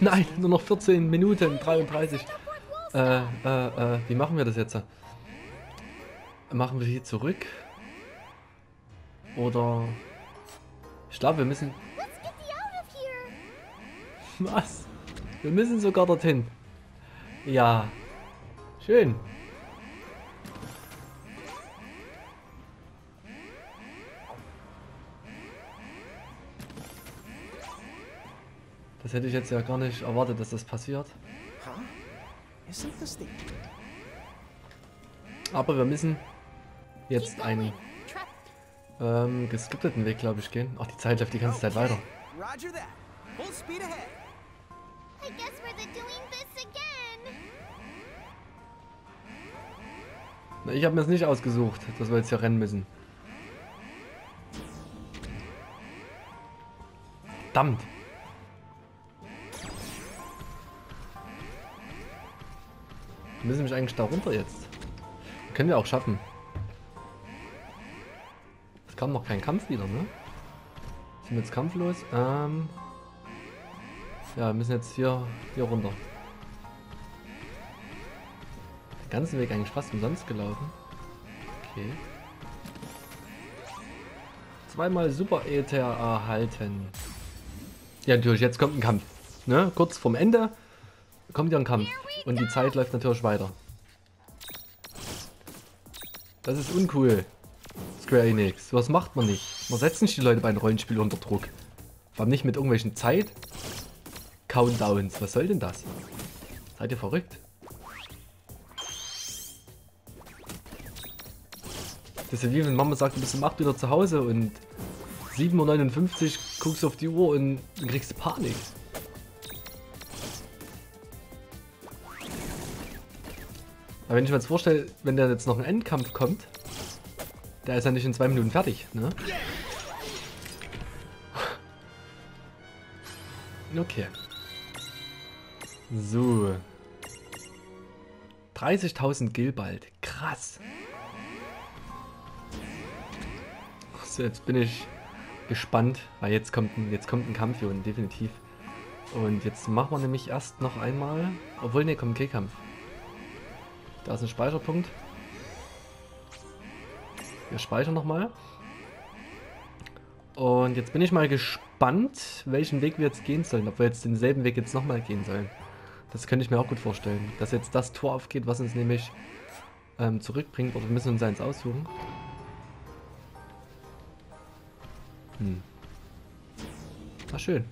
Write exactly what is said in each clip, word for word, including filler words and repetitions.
Nein, nur noch vierzehn Minuten dreiunddreißig. Äh, äh, äh, wie machen wir das jetzt? Machen wir hier zurück? Oder... Ich glaube, wir müssen... Was? Wir müssen sogar dorthin. Ja. Schön. Das hätte ich jetzt ja gar nicht erwartet, dass das passiert. Aber wir müssen jetzt einen ähm, geskipteten Weg, glaube ich, gehen. Ach, die Zeit läuft die ganze Zeit weiter. Na, ich habe mir das nicht ausgesucht, dass wir jetzt hier rennen müssen. Verdammt! Wir müssen mich eigentlich da runter jetzt. Das können wir auch schaffen. Es kam noch kein Kampf wieder, ne? Sind wir jetzt kampflos? Ähm. Ja, wir müssen jetzt hier, hier runter. Den ganzen Weg eigentlich fast umsonst gelaufen. Okay. Zweimal Super Ether erhalten. Ja, natürlich, jetzt kommt ein Kampf. Ne? Kurz vorm Ende kommt ja ein Kampf. Und die Zeit läuft natürlich weiter. Das ist uncool. Square Enix. Was macht man nicht? Man setzt nicht die Leute bei einem Rollenspiel unter Druck. Vor allem nicht mit irgendwelchen Zeit Countdowns. Was soll denn das? Seid ihr verrückt? Das ist ja wie wenn Mama sagt, du bist um acht wieder zu Hause und sieben Uhr neunundfünfzig guckst du auf die Uhr und dann kriegst du Panik. Aber wenn ich mir jetzt vorstelle, wenn da jetzt noch ein Endkampf kommt, der ist ja nicht in zwei Minuten fertig, ne? Okay. So. dreißigtausend Gil bald. Krass. So, jetzt bin ich gespannt, weil jetzt kommt ein, jetzt kommt ein Kampf hier unten, definitiv. Und jetzt machen wir nämlich erst noch einmal, obwohl ne, kommt kein Kampf. Da ist ein Speicherpunkt. Wir speichern nochmal. Und jetzt bin ich mal gespannt, welchen Weg wir jetzt gehen sollen. Ob wir jetzt denselben Weg jetzt nochmal gehen sollen. Das könnte ich mir auch gut vorstellen. Dass jetzt das Tor aufgeht, was uns nämlich ähm, zurückbringt. Oder wir müssen uns eins aussuchen. Hm. Ach, schön.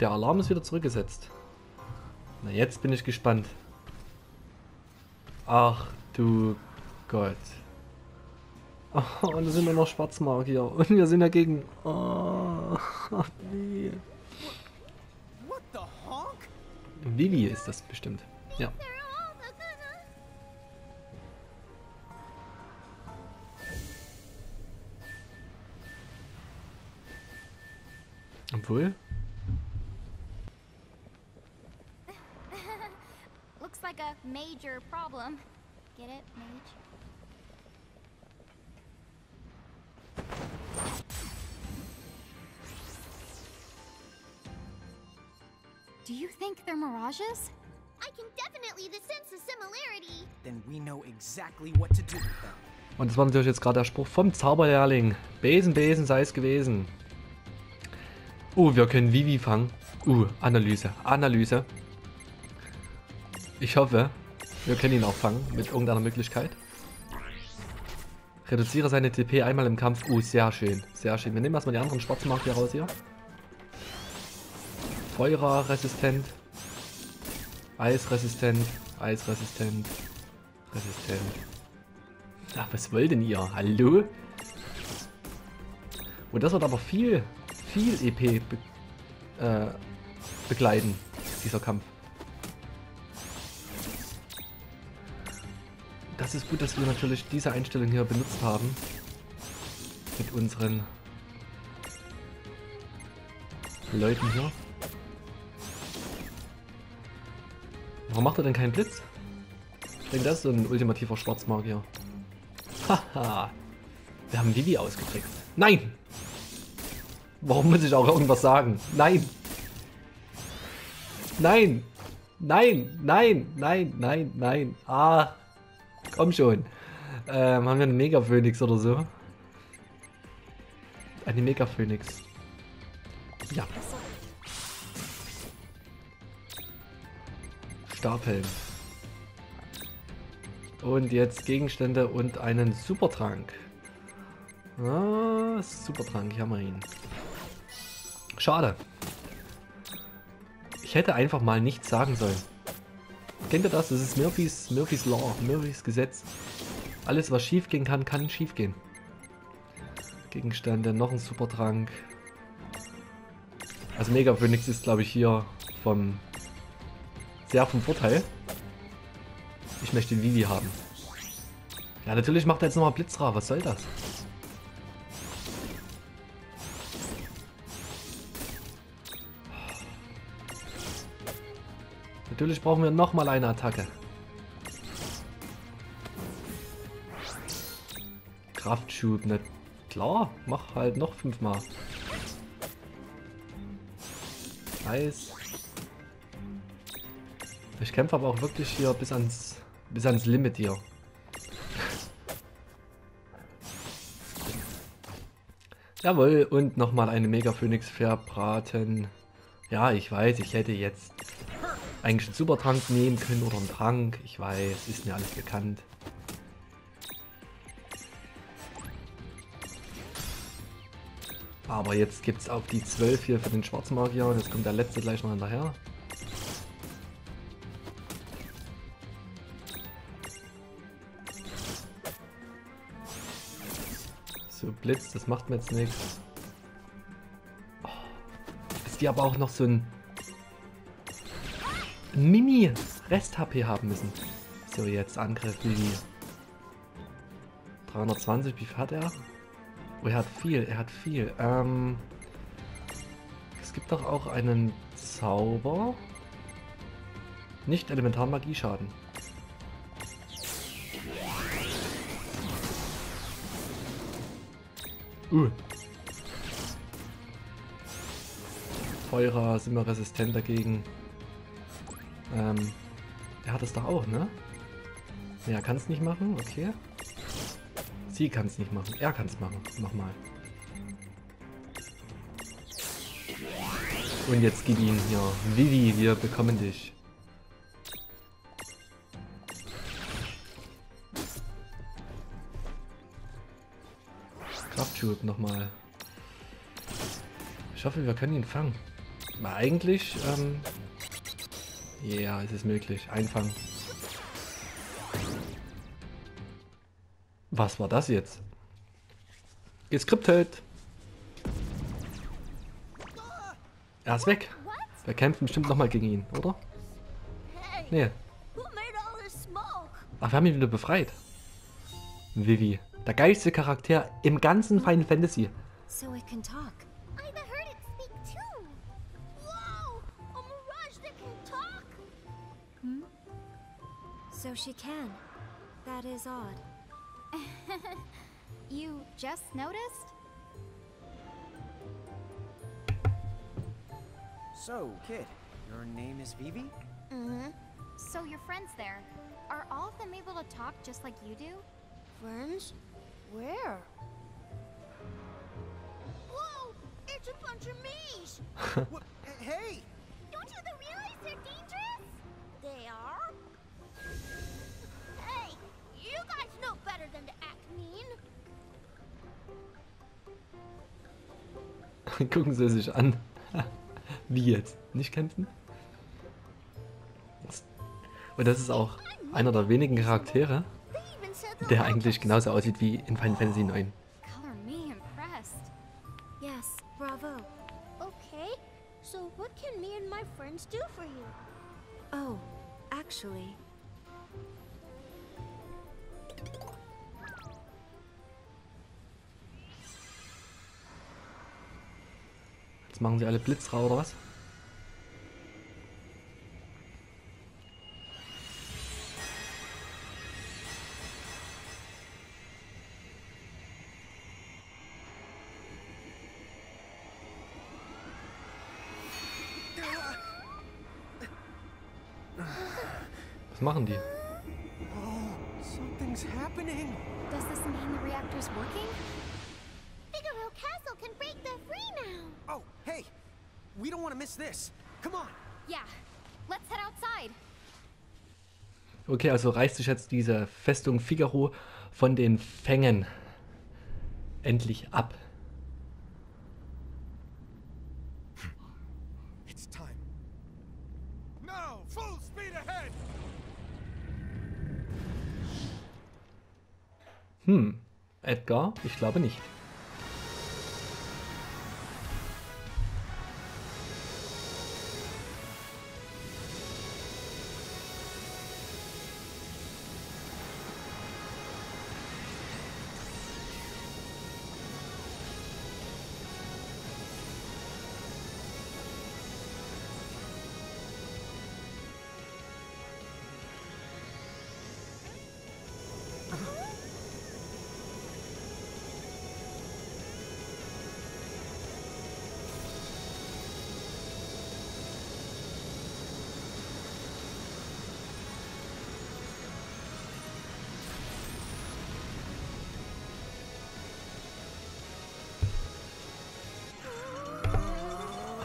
Der Alarm ist wieder zurückgesetzt. Na, jetzt bin ich gespannt. Ach du Gott. Oh, und da sind wir noch Schwarzmagier. Und wir sind dagegen. Oh, ach nee. Vivi ist das bestimmt. Ja. Obwohl. Major problem. Get it, Mage? Do you think they're mirages? I can definitely sense the similarity. Then we know exactly what to do with them. Und das war natürlich jetzt gerade der Spruch vom Zauberlehrling. Besen, Besen sei es gewesen. Uh, wir können Vivi fangen. Uh, Analyse, Analyse. Ich hoffe, wir können ihn auch fangen mit irgendeiner Möglichkeit. Reduziere seine T P einmal im Kampf. Uh, sehr schön. Sehr schön. Wir nehmen erstmal die anderen Schwarzmarkt hier raus hier. Feuerresistent. Eisresistent. Eisresistent. Resistent. Ach, was wollt denn ihr? Hallo? Und das wird aber viel, viel E P be äh, begleiten, dieser Kampf. Das ist gut, dass wir natürlich diese Einstellung hier benutzt haben. Mit unseren Leuten hier. Warum macht er denn keinen Blitz? Ich denke, das ist so ein ultimativer Schwarzmagier. Haha. Wir haben Vivi ausgetrickst. Nein! Warum muss ich auch irgendwas sagen? Nein! Nein! Nein! Nein! Nein! Nein! Nein! Ah! Komm schon! Ähm, haben wir einen Mega-Phönix oder so? Eine Mega-Phönix. Ja. Stapeln. Und jetzt Gegenstände und einen Supertrank. Ah, Supertrank, hier haben wir ihn. Schade. Ich hätte einfach mal nichts sagen sollen. Kennt ihr das? Das ist Murphys, Murphys Law, Murphys Gesetz. Alles, was schief gehen kann, kann schief gehen. Gegenstände, noch ein Supertrank. Also Mega Phoenix ist, glaube ich, hier vom sehr vom Vorteil. Ich möchte Vivi haben. Ja, natürlich macht er jetzt nochmal Blitzra. Was soll das? Natürlich brauchen wir nochmal eine Attacke. Kraftschub, ne? Klar, mach halt noch fünfmal. Nice. Ich kämpfe aber auch wirklich hier bis ans bis ans Limit hier. Jawohl, und nochmal eine Mega Phoenix verbraten. Ja, ich weiß, ich hätte jetzt eigentlich einen Supertrank nehmen können oder einen Trank. Ich weiß, ist mir alles bekannt. Aber jetzt gibt es auf die zwölf hier für den Schwarzmagier und jetzt kommt der letzte gleich noch hinterher. So, Blitz, das macht mir jetzt nichts. Oh, dass die aber auch noch so ein Mini-Rest-H P haben müssen. So, jetzt Angriff, Mini. dreihundertzwanzig, wie viel hat er? Oh, er hat viel, er hat viel. Ähm, es gibt doch auch einen Zauber. Nicht Elementar-Magie-Schaden. Uh. Feuer sind wir resistent dagegen. Ähm, er hat es doch auch, ne? Ne, er kann es nicht machen, okay. Sie kann es nicht machen. Er kann es machen. Nochmal. Und jetzt gib ihn hier. Vivi, wir bekommen dich. Kraftschub nochmal. Ich hoffe, wir können ihn fangen. Aber eigentlich, ähm... ja, yeah, es ist möglich. Einfangen. Was war das jetzt? Geskriptet! Er ist weg! Wir kämpfen bestimmt nochmal gegen ihn, oder? Nee. Ach, wir haben ihn wieder befreit. Vivi, der geilste Charakter im ganzen Final Fantasy. So she can. That is odd. You just noticed? So, kid, your name is Vivi? Mm-hmm. So your friends there, are all of them able to talk just like you do? Friends? Where? Whoa! It's a bunch of me's! Hey! Don't you realize they're dangerous? They are? Hey! You guys know better than to act mean. Gucken Sie sich an. Wie jetzt? Nicht kämpfen? Und das ist auch einer der wenigen Charaktere, der eigentlich genauso aussieht wie in Final Fantasy neun. Yes, bravo. Okay, so what can me and my friends do for you? Oh, actually. Jetzt machen sie alle Blitzra oder was? Was machen die? Oh, something's happening. Does this mean the reactor's working? Figaro Castle can break them free now. Oh, hey. We don't want to miss this. Come on. Yeah. Let's head outside. Okay, also reißt sich jetzt diese Festung Figaro von den Fängen endlich ab. It's time. Now, full speed ahead. Hm, Edgar, ich glaube nicht.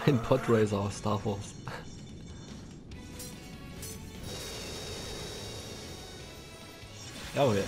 Ein Podracer aus Star Wars. Jawohl.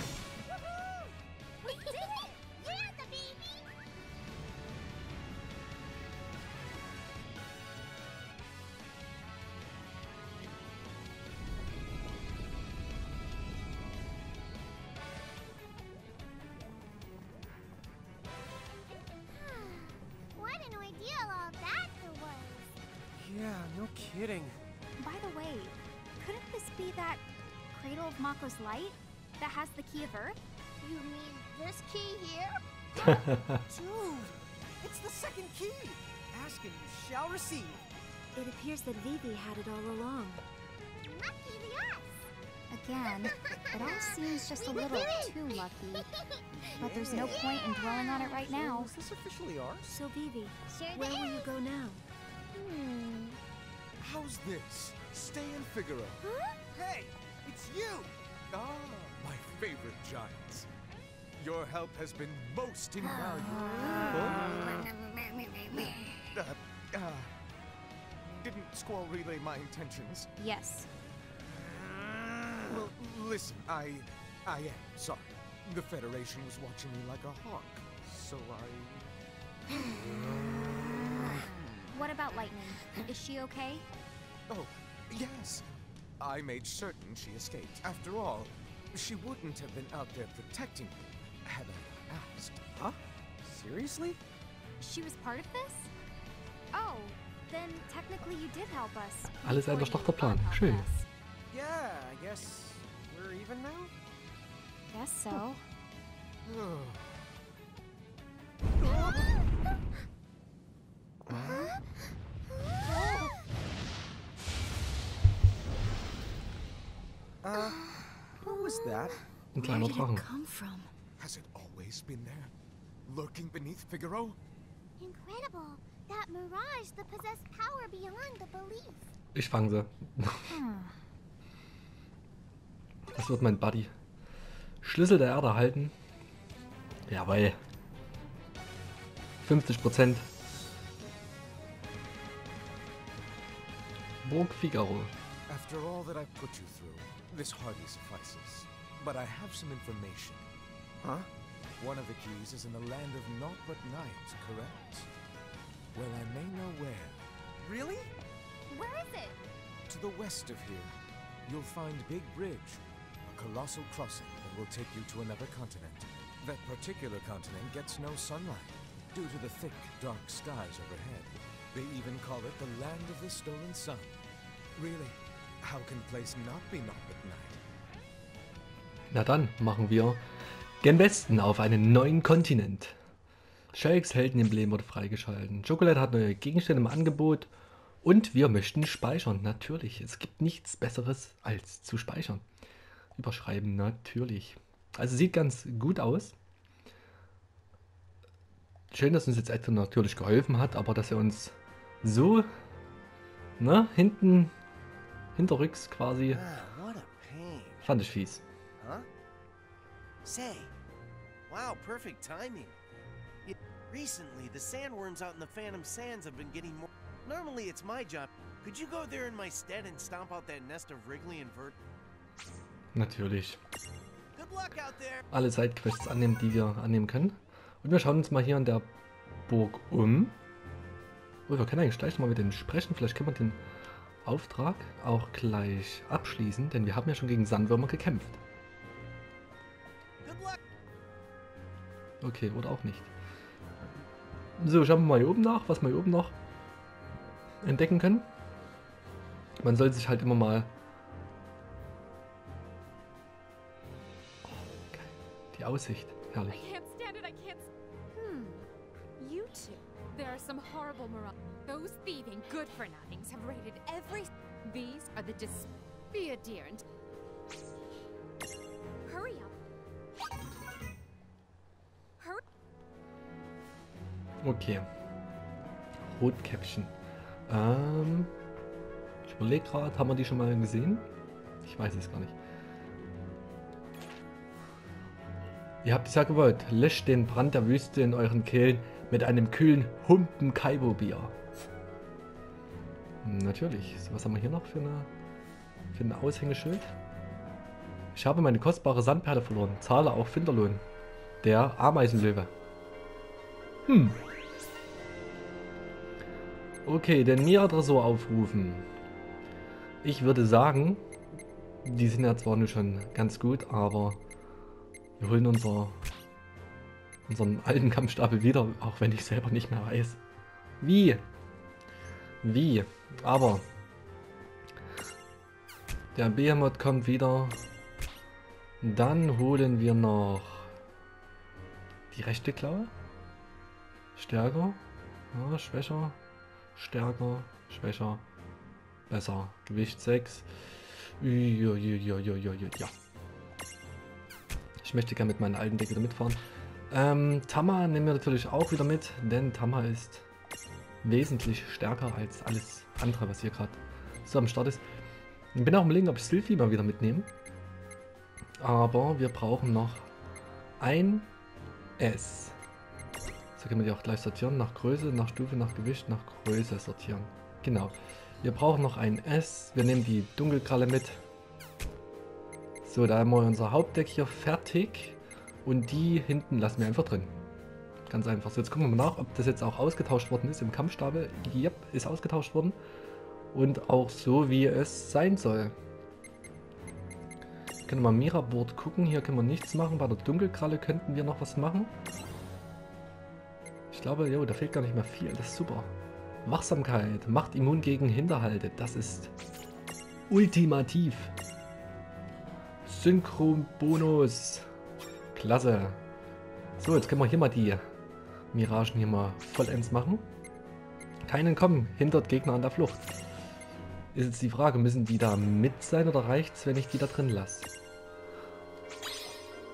Light that has the key of Earth? You mean this key here? Dude, it's the second key! Ask and you shall receive. It appears that Vivi had it all along. Lucky the us! Again, it all seems just a little too lucky. But there's no point in dwelling on it right now. Is this officially ours? So Vivi, where will you go now? Hmm. How's this? Stay in Figaro. Huh? Hey, it's you! Ah, my favorite giants. Your help has been most invaluable. Oh. Uh, uh, didn't Squall relay my intentions? Yes. Well, listen, I, I am sorry. The Federation was watching me like a hawk, so I... What about Lightning? Is she okay? Oh, yes. I made certain she escaped. After all, she wouldn't have been out there protecting me had I asked. Huh? Seriously? She was part of this? Oh, then technically you did help us. Alles einfach nach der Plan. Schön. Yeah, I guess we're even now? Guess so. Uh, what was that? Ein kleiner Drachen. Has it always been there? Lurking beneath Figaro? Incredible. That mirage that possessed power beyond the belief. Ich fang sie. Das wird mein Buddy. Schlüssel der Erde halten. Jawohl. fünfzig Prozent. Burg Figaro. After all that I've put you through, this hardly suffices. But I have some information. Huh? One of the keys is in the land of naught but night, correct? Well, I may know where. Really? Where is it? To the west of here. You'll find Big Bridge, a colossal crossing that will take you to another continent. That particular continent gets no sunlight, due to the thick, dark skies overhead. They even call it the land of the stolen sun. Really? How can place not be not at night? Na dann machen wir gen Westen auf einen neuen Kontinent. Shakes Heldenemblem wurde freigeschalten. Chocolate hat neue Gegenstände im Angebot und wir möchten speichern. Natürlich, es gibt nichts Besseres als zu speichern. Überschreiben, natürlich. Also sieht ganz gut aus. Schön, dass uns jetzt Edgar natürlich geholfen hat, aber dass er uns so, ne, hinten... Hinterrücks quasi Fand ich fies. Huh? Say. Wow, perfect timing. It, recently, the sandworms out in the Phantom Sands have been getting more. Normally, it's my job. Could you go there in my stead and stomp out that nest of Wrigley and Vert? Natürlich. Alle Sidequests annehmen, die wir annehmen können. Und wir schauen uns mal hier an der Burg um. Oh, wir können eigentlich gleich mal mit dem sprechen. Vielleicht können wir den Auftrag auch gleich abschließen, denn wir haben ja schon gegen Sandwürmer gekämpft. Okay, oder auch nicht. So, schauen wir mal hier oben nach, was wir hier oben noch entdecken können. Man soll sich halt immer mal die Aussicht, herrlich. Okay. Rotkäppchen. Ähm, ich überlege gerade, haben wir die schon mal gesehen? Ich weiß es gar nicht. Ihr habt es ja gewollt. Löscht den Brand der Wüste in euren Kehlen mit einem kühlen Humpen-Kaibo-Bier. Natürlich. So, was haben wir hier noch für eine, für ein Aushängeschild? Ich habe meine kostbare Sandperle verloren. Zahle auch Finderlohn. Der Ameisenlöwe. Hm. Okay, den Mira-Tresor aufrufen. Ich würde sagen, die sind ja zwar nur schon ganz gut, aber wir holen unser, unseren alten Kampfstapel wieder, auch wenn ich selber nicht mehr weiß. Wie? Wie? Aber der Behemoth kommt wieder. Dann holen wir noch die rechte Klaue. Stärker. Ja, schwächer. Stärker. Schwächer. Besser. Gewicht sechs. Ja, ja, ja, ja, ja, ja. Ich möchte gerne mit meinen alten Deckel mitfahren. Ähm, Tama nehmen wir natürlich auch wieder mit, denn Tama ist wesentlich stärker als alles andere, was hier gerade so am Start ist. Ich bin auch im Link, ob ich Sylphie mal wieder mitnehme. Aber wir brauchen noch ein S. So können wir die auch gleich sortieren. Nach Größe, nach Stufe, nach Gewicht, nach Größe sortieren. Genau. Wir brauchen noch ein S. Wir nehmen die Dunkelkralle mit. So, da haben wir unser Hauptdeck hier fertig und die hinten lassen wir einfach drin. Ganz einfach. So, jetzt gucken wir mal nach, ob das jetzt auch ausgetauscht worden ist im Kampfstapel. Yep, ist ausgetauscht worden und auch so, wie es sein soll. Können wir mal Mira-Board gucken, hier können wir nichts machen. Bei der Dunkelkralle könnten wir noch was machen. Ich glaube, jo, da fehlt gar nicht mehr viel, das ist super. Wachsamkeit, macht immun gegen Hinterhalte, das ist ultimativ. Synchronbonus. Klasse. So, jetzt können wir hier mal die Miragen hier mal vollends machen. Keinen kommen, hindert Gegner an der Flucht. Ist jetzt die Frage, müssen die da mit sein oder reicht's, wenn ich die da drin lasse?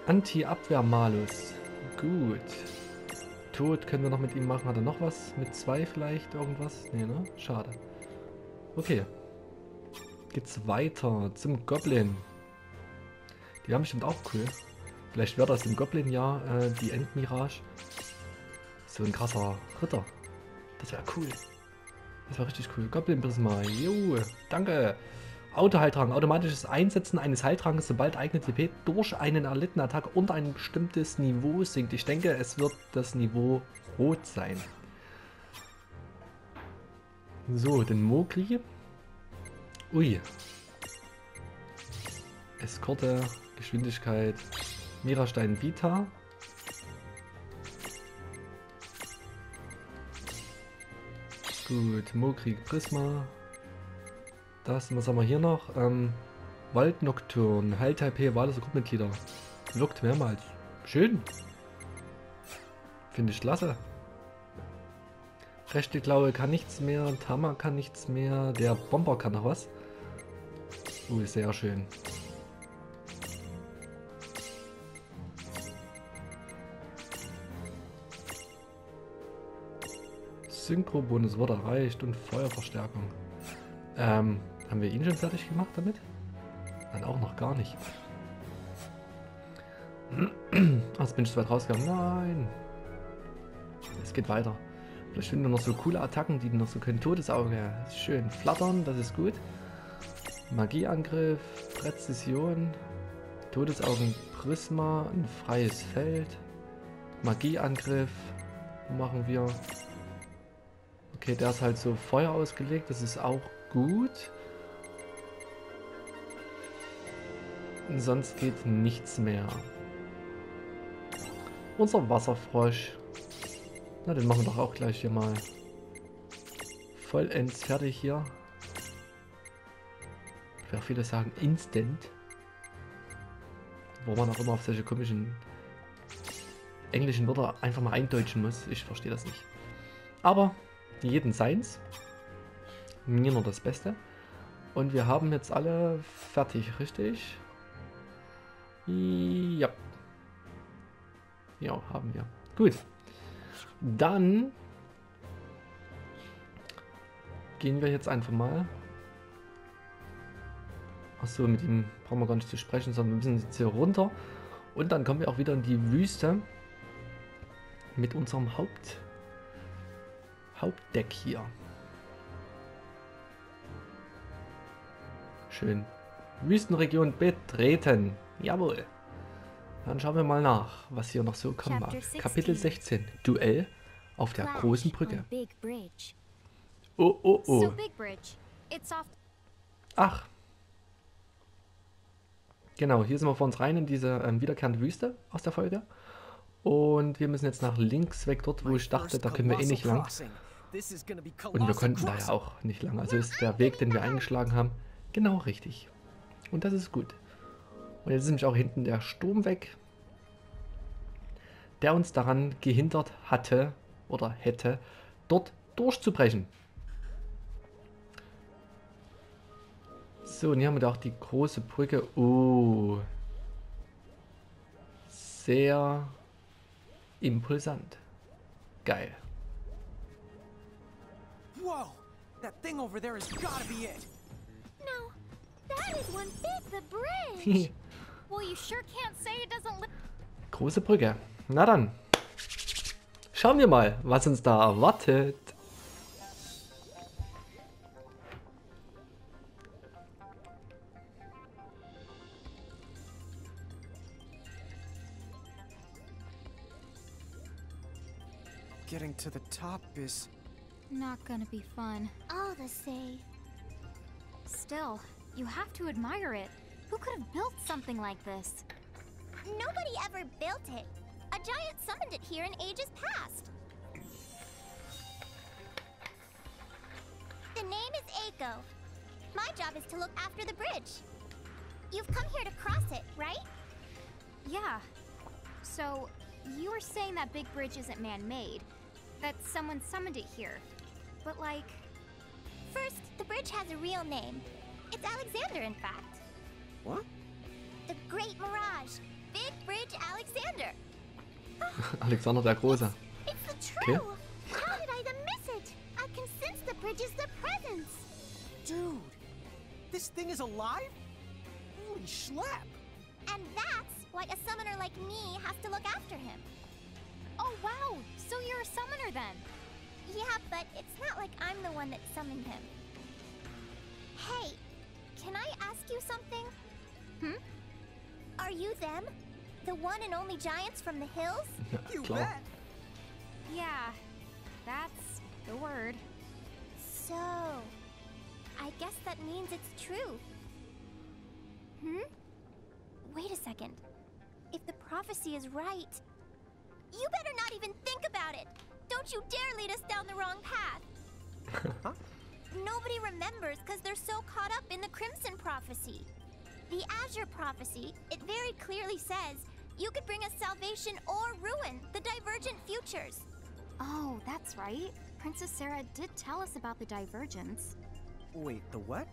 Anti-Abwehr-Malus. Gut. Tod können wir noch mit ihm machen. Hat er noch was? Mit zwei vielleicht irgendwas? Nee, ne? Schade. Okay. Geht's weiter zum Goblin. Die haben bestimmt auch cool. Vielleicht wäre das im Goblin ja äh, die Endmirage. So ein krasser Ritter. Das wäre cool. Das wäre richtig cool. Goblin-Prisma. Jo, danke. Auto-Heiltrank. Automatisches Einsetzen eines Heiltrankes, sobald eigene T P durch einen erlittenen Attack unter ein bestimmtes Niveau sinkt. Ich denke, es wird das Niveau rot sein. So, den Mogli. Ui. Eskorte. Geschwindigkeit, Mirastein Vita. Gut, Mokrieg Prisma. Das, was haben wir hier noch? Ähm, Waldnocturne, Heil-T P, wahllose Gruppenmitglieder. Wirkt mehrmals. Schön. Finde ich klasse. Rechte Klaue kann nichts mehr, Tama kann nichts mehr, der Bomber kann noch was. Uh, sehr schön. Synchro-Bonus wurde erreicht und Feuerverstärkung. Ähm, haben wir ihn schon fertig gemacht damit? Nein, auch noch gar nicht. Ah, jetzt bin ich zu weit rausgegangen. Nein. Es geht weiter. Vielleicht finden wir noch so coole Attacken, die noch so können. Todesauge. Schön. Flattern, das ist gut. Magieangriff. Präzision. Todesaugen. Prisma. Ein freies Feld. Magieangriff. Machen wir. Okay, der ist halt so Feuer ausgelegt. Das ist auch gut. Sonst geht nichts mehr. Unser Wasserfrosch. Na, den machen wir doch auch gleich hier mal. Vollends fertig hier. Ich werde viele sagen, instant. Wo man auch immer auf solche komischen englischen Wörter einfach mal eindeutschen muss. Ich verstehe das nicht. Aber jeden seins. Mir nur das Beste. Und wir haben jetzt alle fertig, richtig? Ja. Ja, haben wir. Gut. Dann gehen wir jetzt einfach mal. Achso, mit ihm brauchen wir gar nicht zu sprechen, sondern wir müssen jetzt hier runter. Und dann kommen wir auch wieder in die Wüste mit unserem Haupt Hauptdeck hier. Schön. Wüstenregion betreten. Jawohl. Dann schauen wir mal nach, was hier noch so kommen mag. Kapitel sechzehn. Duell auf der großen Brücke. Oh, oh, oh. Ach. Genau, hier sind wir vor uns rein in diese ähm, wiederkehrende Wüste aus der Folge. Und wir müssen jetzt nach links weg, dort wo ich dachte, da können wir eh nicht lang. Und wir konnten da ja auch nicht lang. Also ist der Weg, den wir eingeschlagen haben, genau richtig. Und das ist gut. Und jetzt ist nämlich auch hinten der Sturm weg, der uns daran gehindert hatte oder hätte, dort durchzubrechen. So, und hier haben wir da auch die große Brücke. Oh. Sehr impulsant. Geil. Wow, that thing over there has gotta be it. No, that is one big bridge. Well, you sure can't say it doesn't look. Große Brücke. Na dann. Schauen wir mal, was uns da erwartet. Getting to the top is not gonna be fun. All the same. Still, you have to admire it. Who could have built something like this? Nobody ever built it. A giant summoned it here in ages past. The name is Eiko. My job is to look after the bridge. You've come here to cross it, right? Yeah. So, you were saying that big bridge isn't man-made. That someone summoned it here. But like... First, the bridge has a real name. It's Alexander, in fact. What? The Great Mirage. Big Bridge Alexander. Alexander der Große. It's the truth. Okay. How did I then miss it? I can sense the bridge is the presence. Dude, this thing is alive? Holy schlep. And that's why a summoner like me has to look after him. Oh wow, so you're a summoner then. Yeah, but it's not like I'm the one that summoned him. Hey, can I ask you something? Hmm? Are you them? The one and only giants from the hills? You bet. Yeah, that's the word. So, I guess that means it's true. Hmm? Wait a second. If the prophecy is right, you better not even think about it. Don't you dare lead us down the wrong path. Huh? Nobody remembers because they're so caught up in the Crimson prophecy. The Azure prophecy, it very clearly says, you could bring us salvation or ruin, the divergent futures. Oh, that's right. Princess Sarah did tell us about the divergence. Wait, the what?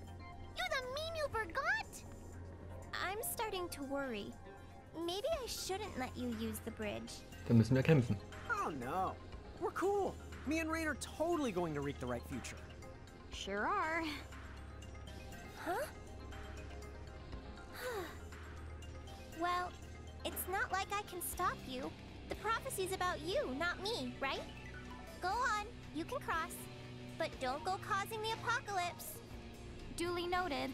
You the mean you forgot? I'm starting to worry. Maybe I shouldn't let you use the bridge. Dann müssen wir kämpfen. Oh no. We're cool. Me and Rain are totally going to reap the right future. Sure are. Huh? Well, It's not like I can stop you. The prophecy's about you, not me, right? Go on, you can cross. But don't go causing the apocalypse. Duly noted.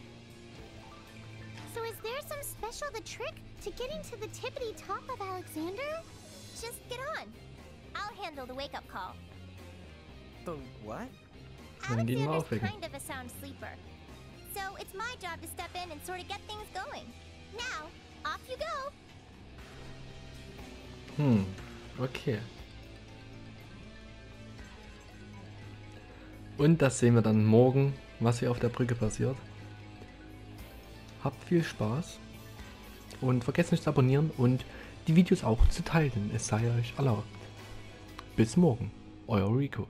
So is there some special the trick to getting to the tippity top of Alexander? Just get on. I'll handle the wake-up call. The what? Alexander's kind of a sound sleeper. So it's my job to step in and sort of get things going. Now, off you go. Hm, okay. Und das sehen wir dann morgen, was hier auf der Brücke passiert. Habt viel Spaß und vergesst nicht zu abonnieren und die Videos auch zu teilen, es sei euch erlaubt. Bis morgen, euer Rico.